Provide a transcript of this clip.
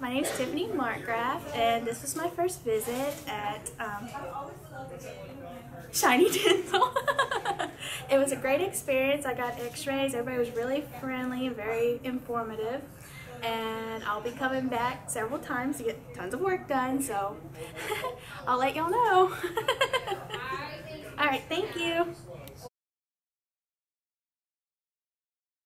My name is Tiffany Markgraf, and this was my first visit at Shiny Dental. It was a great experience. I got x-rays. Everybody was really friendly and very informative. And I'll be coming back several times to get tons of work done, so I'll let y'all know. All right, thank you.